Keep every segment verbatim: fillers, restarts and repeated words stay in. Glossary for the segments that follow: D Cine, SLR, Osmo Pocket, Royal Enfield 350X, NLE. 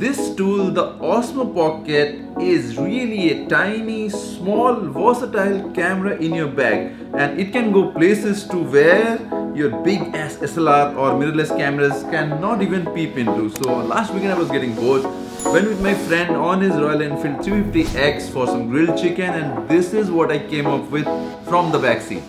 this tool, the Osmo Pocket, is really a tiny, small, versatile camera in your bag, and it can go places to where your big ass S L R or mirrorless cameras cannot even peep into. So last weekend I was getting bored, went with my friend on his Royal Enfield three fifty X for some grilled chicken, and this is what I came up with from the backseat.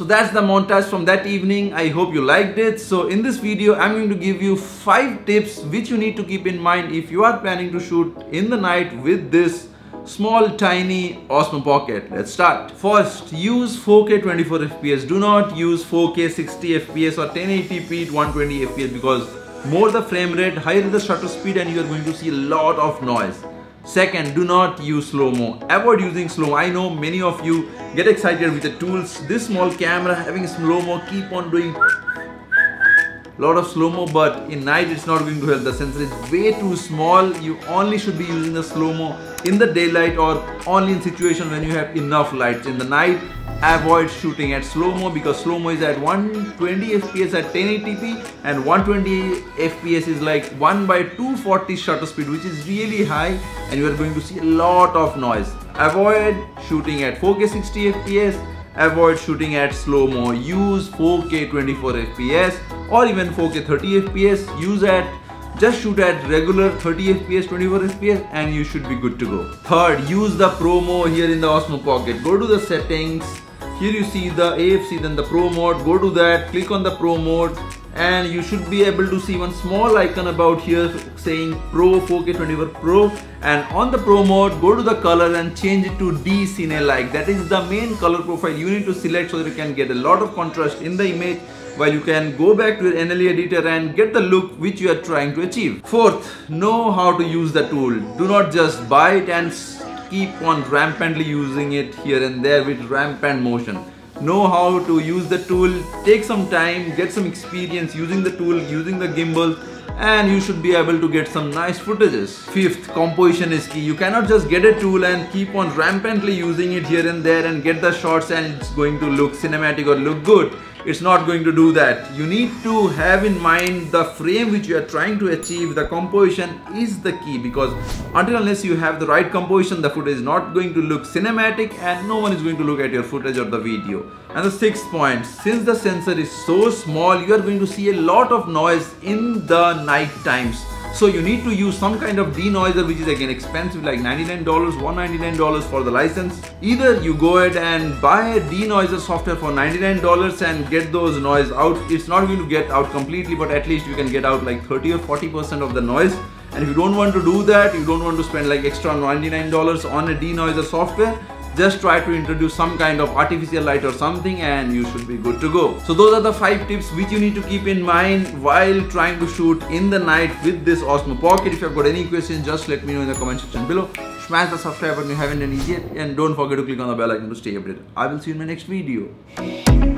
So that's the montage from that evening. I hope you liked it. So in this video, I'm going to give you five tips which you need to keep in mind if you are planning to shoot in the night with this small tiny Osmo Pocket. Let's start. First, use four K twenty-four F P S. Do not use four K sixty F P S or ten eighty P at one twenty F P S, because more the frame rate, higher the shutter speed, and you are going to see a lot of noise. Second, do not use slow-mo. Avoid using slow-mo. I know many of you get excited with the tools. This small camera having slow-mo, keep on doing lot of slow-mo, but in night it's not going to help. The sensor is way too small. You only should be using the slow-mo in the daylight or only in situations when you have enough lights. In the night, avoid shooting at slow-mo, because slow-mo is at one twenty F P S at ten eighty P, and one twenty F P S is like one by two forty shutter speed, which is really high, and you are going to see a lot of noise. Avoid shooting at four K sixty F P S. Avoid shooting at slow-mo. Use four K twenty-four F P S or even four K thirty F P S. Use at just shoot at regular thirty F P S, twenty-four F P S, and you should be good to go. Third, use the Pro mode here in the Osmo Pocket. Go to the settings. Here you see the A F C, then the Pro mode. Go to that. Click on the Pro mode, and you should be able to see one small icon about here saying Pro four K twenty-four Pro, and on the Pro mode go to the color and change it to D Cine like. That is the main color profile you need to select so that you can get a lot of contrast in the image, while you can go back to your N L E editor and get the look which you are trying to achieve. Fourth, know how to use the tool. Do not just buy it and keep on rampantly using it here and there with rampant motion. Know how to use the tool, take some time, get some experience using the tool, using the gimbal, and you should be able to get some nice footages. Fifth, composition is key. You cannot just get a tool and keep on rampantly using it here and there and get the shots and it's going to look cinematic or look good. It's not going to do that. You need to have in mind the frame which you are trying to achieve. The composition is the key, because until unless you have the right composition, the footage is not going to look cinematic and no one is going to look at your footage or the video. And the sixth point, since the sensor is so small, you are going to see a lot of noise in the night times. So you need to use some kind of denoiser, which is again expensive, like ninety-nine dollars, one hundred ninety-nine dollars for the license. Either you go ahead and buy a denoiser software for ninety-nine dollars and get those noise out. It's not going to get out completely, but at least you can get out like thirty or forty percent of the noise. And if you don't want to do that, you don't want to spend like extra ninety-nine dollars on a denoiser software, just try to introduce some kind of artificial light or something and you should be good to go. So those are the five tips which you need to keep in mind while trying to shoot in the night with this Osmo Pocket. If you have got any questions, just let me know in the comment section below. Smash the subscribe button if you haven't done it yet, and don't forget to click on the bell icon to stay updated. I will see you in my next video.